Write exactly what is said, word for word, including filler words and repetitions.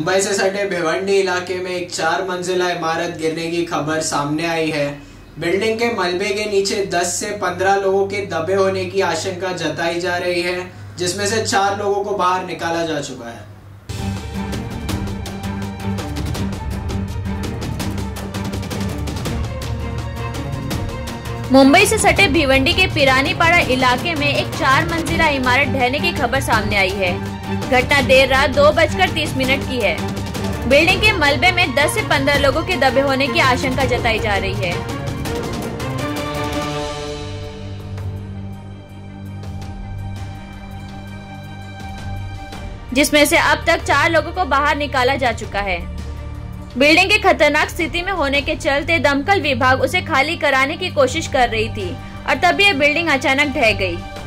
मुंबई से सटे भिवंडी इलाके में एक चार मंजिला इमारत गिरने की खबर सामने आई है। बिल्डिंग के मलबे के नीचे दस से पंद्रह लोगों के दबे होने की आशंका जताई जा रही है, जिसमें से चार लोगों को बाहर निकाला जा चुका है। मुंबई से सटे भिवंडी के पिरानीपाड़ा इलाके में एक चार मंजिला इमारत ढहने की खबर सामने आई है। घटना देर रात दो बजकर तीस मिनट की है। बिल्डिंग के मलबे में दस से पंद्रह लोगों के दबे होने की आशंका जताई जा रही है। जिसमें से अब तक चार लोगों को बाहर निकाला जा चुका है। बिल्डिंग के खतरनाक स्थिति में होने के चलते दमकल विभाग उसे खाली कराने की कोशिश कर रही थी और तब यह बिल्डिंग अचानक ढह गई।